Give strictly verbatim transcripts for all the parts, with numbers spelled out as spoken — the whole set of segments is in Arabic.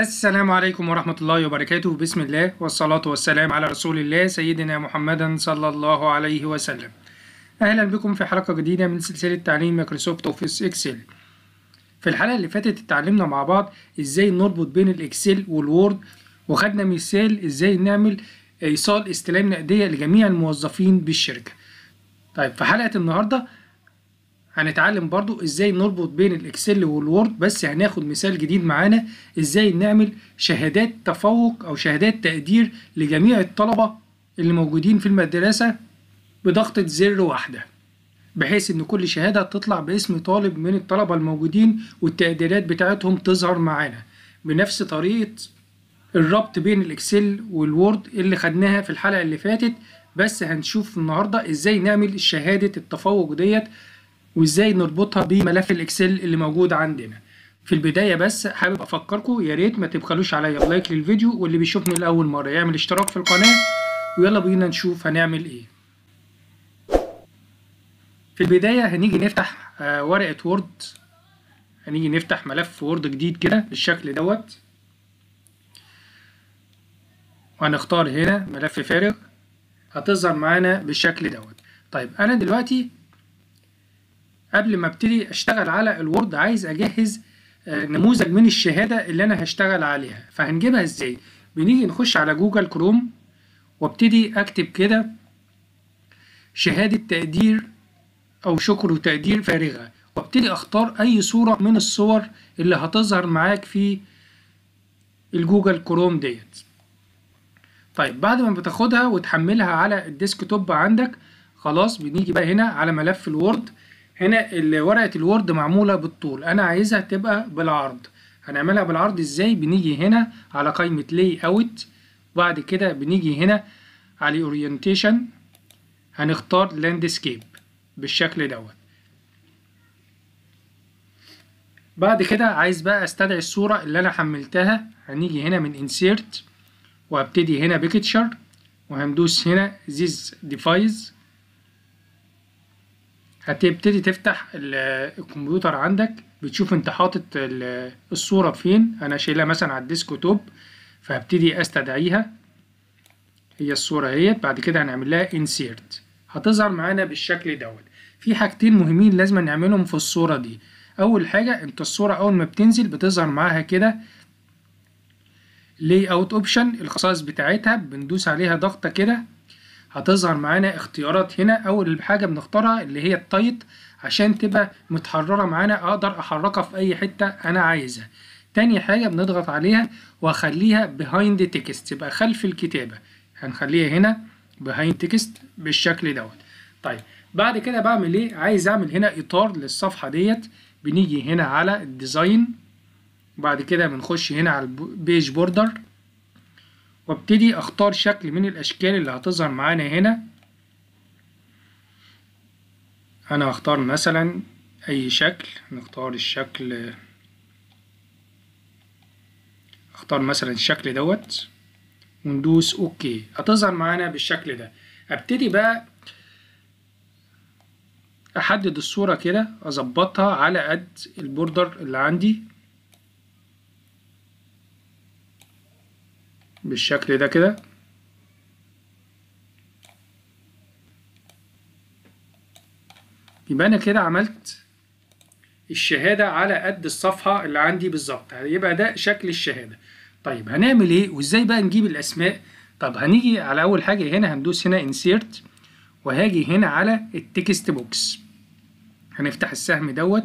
السلام عليكم ورحمة الله وبركاته. بسم الله والصلاة والسلام على رسول الله سيدنا محمد صلى الله عليه وسلم. أهلا بكم في حلقة جديدة من سلسلة تعليم مايكروسوفت اوفيس اكسل. في الحلقة اللي فاتت اتعلمنا مع بعض ازاي نربط بين الاكسل والوورد، وخدنا مثال ازاي نعمل ايصال استلام نقدية لجميع الموظفين بالشركة. طيب في حلقة النهاردة هنتعلم برضو ازاي نربط بين الاكسل والوورد، بس هناخد مثال جديد معانا ازاي نعمل شهادات تفوق او شهادات تقدير لجميع الطلبة اللي موجودين في المدرسة بضغطة زر واحدة، بحيث ان كل شهادة تطلع باسم طالب من الطلبة الموجودين والتقديرات بتاعتهم تظهر معانا بنفس طريقة الربط بين الاكسل والوورد اللي خدناها في الحلقة اللي فاتت. بس هنشوف النهاردة ازاي نعمل شهادة التفوق ديت وازاي نربطها بملف الاكسل اللي موجود عندنا. في البدايه بس حابب افكركم يا ريت ما تبخلوش عليا بلايك للفيديو، واللي بيشوفني لاول مره يعمل اشتراك في القناه، ويلا بينا نشوف هنعمل ايه. في البدايه هنيجي نفتح آه ورقه وورد، هنيجي نفتح ملف وورد جديد كده بالشكل دوت، وهنختار هنا ملف فارغ، هتظهر معانا بالشكل دوت. طيب انا دلوقتي قبل ما ابتدي اشتغل على الوورد عايز اجهز نموذج من الشهاده اللي انا هشتغل عليها، فهنجيبها ازاي؟ بنيجي نخش على جوجل كروم وابتدي اكتب كده شهاده تقدير او شكر وتقدير فارغه، وابتدي اختار اي صوره من الصور اللي هتظهر معاك في الجوجل كروم ديت. طيب بعد ما بتاخدها وتحملها على الديسكتوب عندك خلاص، بنيجي بقى هنا على ملف الوورد. هنا ورقة الوورد معمولة بالطول، أنا عايزها تبقى بالعرض. هنعملها بالعرض إزاي؟ بنيجي هنا على قائمة لي أوت، وبعد كده بنيجي هنا على أورينتيشن، هنختار لاندسكيب بالشكل دوت. بعد كده عايز بقى أستدعي الصورة اللي أنا حملتها، هنيجي هنا من إنسيرت وهبتدي هنا بيكتشر، وهندوس هنا ذيس ديفايس. هتبتدي تفتح الكمبيوتر عندك، بتشوف انت حاطط الصورة فين. انا شايلها مثلا على الديسكتوب، فهبتدي استدعيها، هي الصورة اهيت. بعد كده هنعمل لها انسيرت، هتظهر معانا بالشكل دوت. في حاجتين مهمين لازم نعملهم في الصورة دي. اول حاجة انت الصورة اول ما بتنزل بتظهر معاها كده لي اوت اوبشن، الخصائص بتاعتها بندوس عليها ضغطة كده، هتظهر معانا اختيارات. هنا اول حاجه بنختارها اللي هي التايت عشان تبقى متحرره معانا، اقدر احركها في اي حته انا عايزها. تاني حاجه بنضغط عليها واخليها بيهايند تكست، يبقى خلف الكتابه، هنخليها هنا بيهايند تكست بالشكل دوت. طيب بعد كده بعمل ايه؟ عايز اعمل هنا اطار للصفحه ديت، بنيجي هنا على الديزاين، وبعد كده بنخش هنا على البيج بوردر، وابتدي اختار شكل من الاشكال اللي هتظهر معانا هنا. انا هختار مثلا اي شكل، نختار الشكل، اختار مثلا الشكل دوت وندوس اوكي، هتظهر معانا بالشكل ده. ابتدي بقى احدد الصورة كده، اظبطها على قد البوردر اللي عندي بالشكل ده كده. يبقى انا كده عملت الشهادة على قد الصفحة اللي عندي بالظبط، هيبقى ده شكل الشهادة. طيب هنعمل ايه وازاي بقى نجيب الاسماء؟ طب هنيجي على اول حاجة هنا، هندوس هنا انسيرت، وهاجي هنا على التكست بوكس، هنفتح السهم دوت،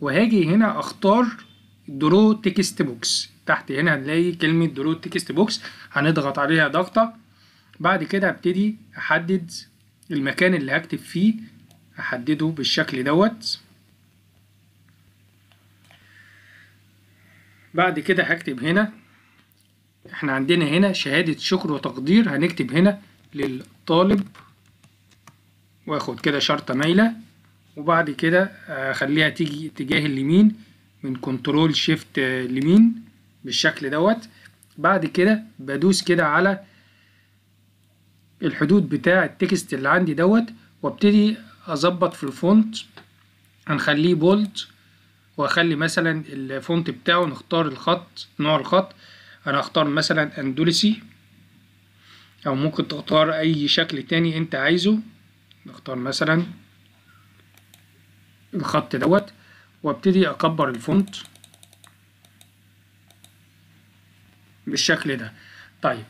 وهاجي هنا اختار درو تكست بوكس. تحت هنا هنلاقي كلمة درو تكست بوكس، هنضغط عليها ضغطة. بعد كده هبتدي أحدد المكان اللي هكتب فيه، أحدده بالشكل دوت. بعد كده هكتب هنا، احنا عندنا هنا شهادة شكر وتقدير، هنكتب هنا للطالب واخد كده شرطة مايلة، وبعد كده أخليها تيجي اتجاه اليمين من كنترول شيفت اليمين بالشكل دوت. بعد كده بدوس كده على الحدود بتاع التكست اللي عندي دوت، وابتدي اظبط في الفونت، هنخليه بولد واخلي مثلا الفونت بتاعه نختار الخط، نوع الخط. انا هختار مثلا اندلسي، او ممكن تختار اي شكل تاني انت عايزه. نختار مثلا الخط دوت وابتدي اكبر الفونت بالشكل ده. طيب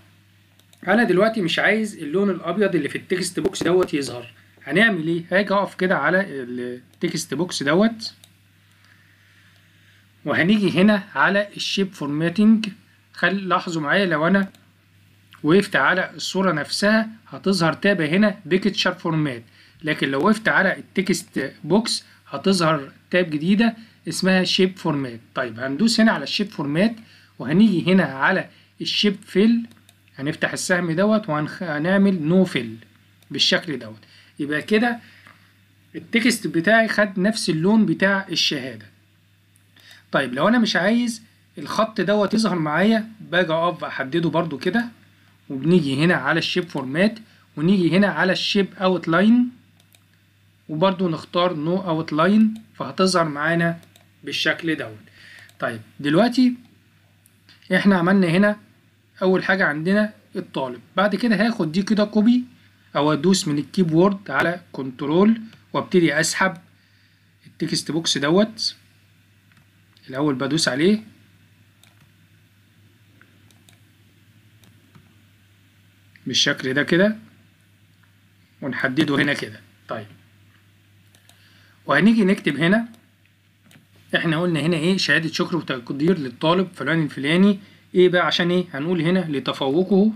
انا دلوقتي مش عايز اللون الابيض اللي في التكست بوكس دوت يظهر. هنعمل ايه؟ هاجي اقف كده على التكست بوكس دوت، وهنيجي هنا على الشيب فورماتنج. خل لاحظوا معايا لو انا وقفت على الصوره نفسها هتظهر تابه هنا بيكتشر فورمات، لكن لو وقفت على التكست بوكس هتظهر تاب جديده اسمها شيب فورمات. طيب هندوس هنا على الشيب فورمات، وهنيجي هنا على الشيب فيل، هنفتح السهم دوت وهنعمل نو فيل بالشكل دوت. يبقى كده التكست بتاعي خد نفس اللون بتاع الشهاده. طيب لو انا مش عايز الخط دوت يظهر معايا، باجي اقف احدده برده كده، وبنيجي هنا على الشيب فورمات ونيجي هنا على الشيب اوتلاين، وبرده نختار نو اوتلاين، فهتظهر معانا بالشكل دوت. طيب دلوقتي احنا عملنا هنا اول حاجه عندنا الطالب. بعد كده هاخد دي كده كوبي، او ادوس من الكيبورد على كنترول وابتدي اسحب التكست بوكس دوت. الاول بدوس عليه بالشكل ده كده، ونحدده هنا كده. طيب وهنيجي نكتب هنا، احنا قلنا هنا ايه؟ شهاده شكر وتقدير للطالب فلان الفلاني. ايه بقى؟ عشان ايه هنقول هنا؟ لتفوقه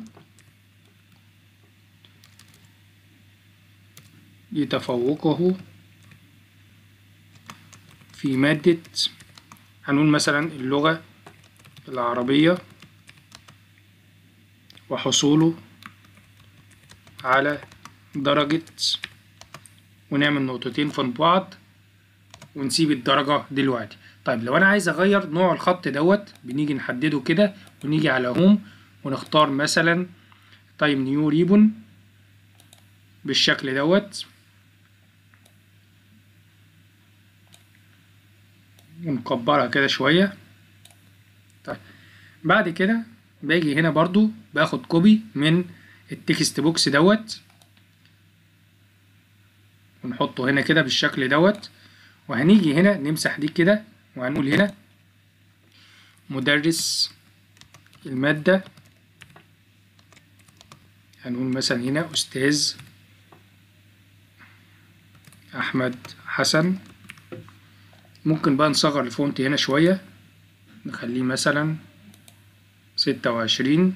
لتفوقه في مادة، هنقول مثلا اللغة العربية وحصوله على درجة، ونعمل نقطتين في بعض ونسيب الدرجة دلوقتي. طيب لو انا عايز اغير نوع الخط دوت، بنيجي نحدده كده ونيجي على هوم ونختار مثلا طيب نيو ريبون بالشكل دوت، ونكبرها كده شوية. طيب بعد كده باجي هنا برضو باخد كوبي من التكست بوكس دوت، ونحطه هنا كده بالشكل دوت. وهنيجي هنا نمسح دي كده، وهنقول هنا مدرس المادة، هنقول مثلا هنا أستاذ أحمد حسن. ممكن بقى نصغر الفونت هنا شوية، نخليه مثلا ستة وعشرين،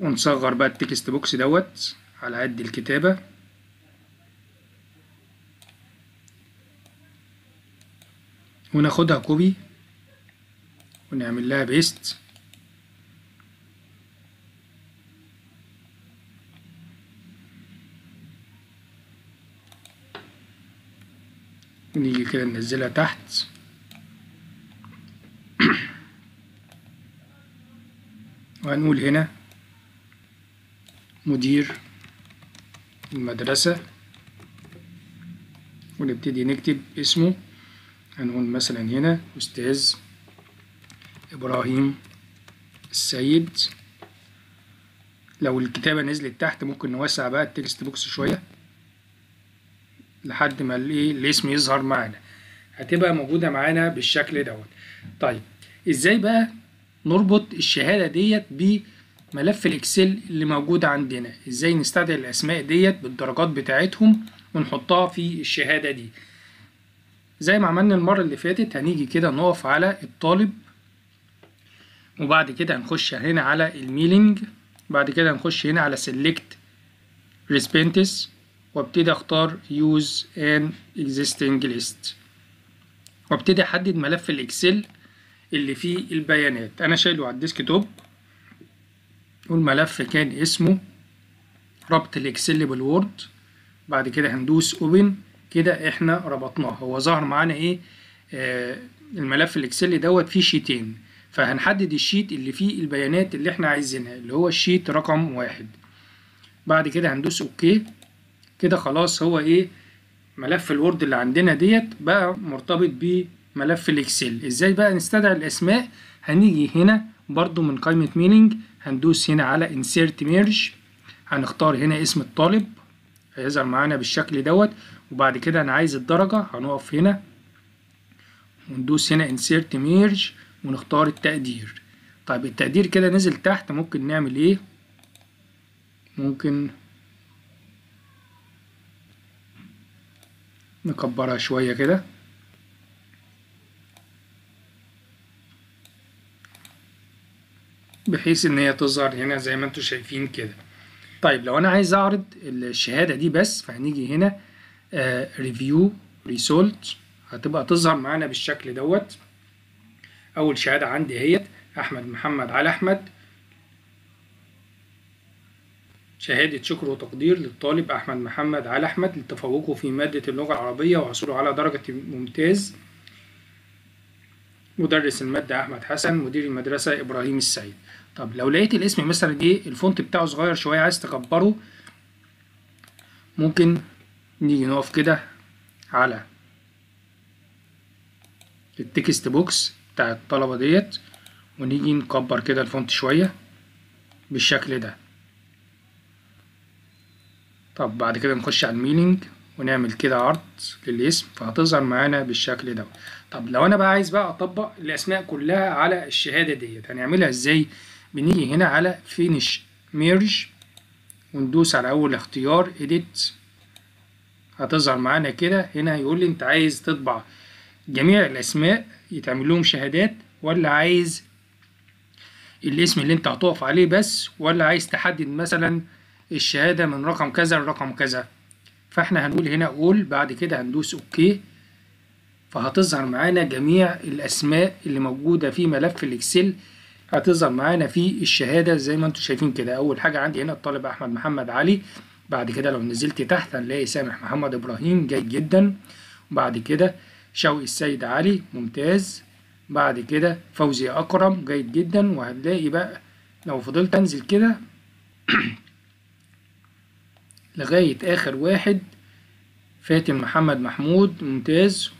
ونصغر بقى التكست بوكس دوت على قد الكتابة. وناخدها كوبي ونعمل لها بيست، ونيجي كده ننزلها تحت. وهنقول هنا مدير المدرسة، ونبتدي نكتب اسمه، هنقول مثلا هنا أستاذ إبراهيم السيد. لو الكتابة نزلت تحت ممكن نوسع بقى التكست بوكس شوية لحد ما الايه الاسم يظهر معانا، هتبقى موجودة معانا بالشكل دوت. طيب ازاي بقى نربط الشهادة ديت بملف الإكسل اللي موجود عندنا؟ ازاي نستدعي الأسماء ديت بالدرجات بتاعتهم ونحطها في الشهادة دي؟ زي ما عملنا المرة اللي فاتت، هنيجي كده نقف على الطالب، وبعد كده هنخش هنا على الميلينج، بعد كده هنخش هنا على سيلكت ريسبينتس، وابتدي اختار يوز ان اكزيستنج ليست، وابتدي احدد ملف الاكسل اللي فيه البيانات. انا شايله على الديسك توب، والملف كان اسمه ربط الاكسل بالوورد. بعد كده هندوس اوبن، كده احنا ربطناه. هو ظهر معانا ايه؟ آه الملف الاكسل دوت فيه شيتين، فهنحدد الشيت اللي فيه البيانات اللي احنا عايزينها، اللي هو الشيت رقم واحد. بعد كده هندوس اوكي. كده خلاص هو ايه ملف الوورد اللي عندنا ديت بقى مرتبط بملف الاكسل. ازاي بقى نستدعي الاسماء؟ هنيجي هنا برضو من قائمة مينينج، هندوس هنا على insert merge، هنختار هنا اسم الطالب هيظهر معانا بالشكل دوت، وبعد كده انا عايز الدرجة، هنقف هنا وندوس هنا insert merge ونختار التقدير. طيب التقدير كده نزل تحت، ممكن نعمل ايه؟ ممكن نكبرها شوية كده، بحيث ان هي تظهر هنا زي ما انتوا شايفين كده. طيب لو انا عايز اعرض الشهادة دي بس، فهنيجي هنا ريفيو ريسولت، هتبقى تظهر معانا بالشكل دوت. اول شهادة عندي اهيت احمد محمد علي احمد، شهادة شكر وتقدير للطالب أحمد محمد علي أحمد لتفوقه في مادة اللغة العربية وحصوله على درجة ممتاز. مدرس المادة أحمد حسن، مدير المدرسة إبراهيم السيد. طب لو لقيت الاسم مثلا إيه الفونت بتاعه صغير شوية عايز تكبره، ممكن نيجي نقف كده على التكست بوكس بتاع الطلبة ديت ونيجي نكبر كده الفونت شوية بالشكل ده. طب بعد كده نخش على الميلينج ونعمل كده عرض للاسم، فهتظهر معانا بالشكل ده. طب لو انا بقى عايز بقى اطبق الاسماء كلها على الشهاده ديت، هنعملها ازاي؟ بنيجي هنا على فينيش ميرج وندوس على اول اختيار اديت، هتظهر معانا كده. هنا هيقول لي انت عايز تطبع جميع الاسماء يتعمل لهم شهادات، ولا عايز الاسم اللي انت هتقف عليه بس، ولا عايز تحدد مثلا الشهادة من رقم كذا لرقم كذا. فاحنا هنقول هنا قول، بعد كده هندوس اوكي، فهتظهر معانا جميع الاسماء اللي موجودة في ملف الاكسل، هتظهر معانا في الشهادة زي ما انتم شايفين كده. اول حاجة عندي هنا الطالب احمد محمد علي، بعد كده لو نزلت تحت هنلاقي سامح محمد ابراهيم جيد جدا، وبعد كده شوقي السيد علي ممتاز، بعد كده فوزي اكرم جيد جدا، وهنلاقي بقى لو فضلت انزل كده لغاية آخر واحد فاتن محمد محمود ممتاز.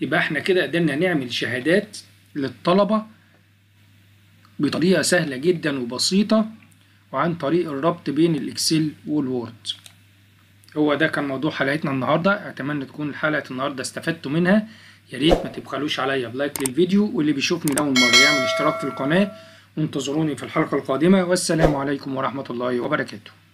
يبقى احنا كده قدرنا نعمل شهادات للطلبة بطريقة سهلة جدا وبسيطة، وعن طريق الربط بين الإكسل والوورد. هو ده كان موضوع حلقتنا النهاردة، أتمنى تكون حلقة النهاردة استفدتوا منها. يا ريت ما تبخلوش عليا بلايك للفيديو، واللي بيشوفني لأول مرة يعمل اشتراك في القناة، وانتظروني في الحلقة القادمة. والسلام عليكم ورحمة الله وبركاته.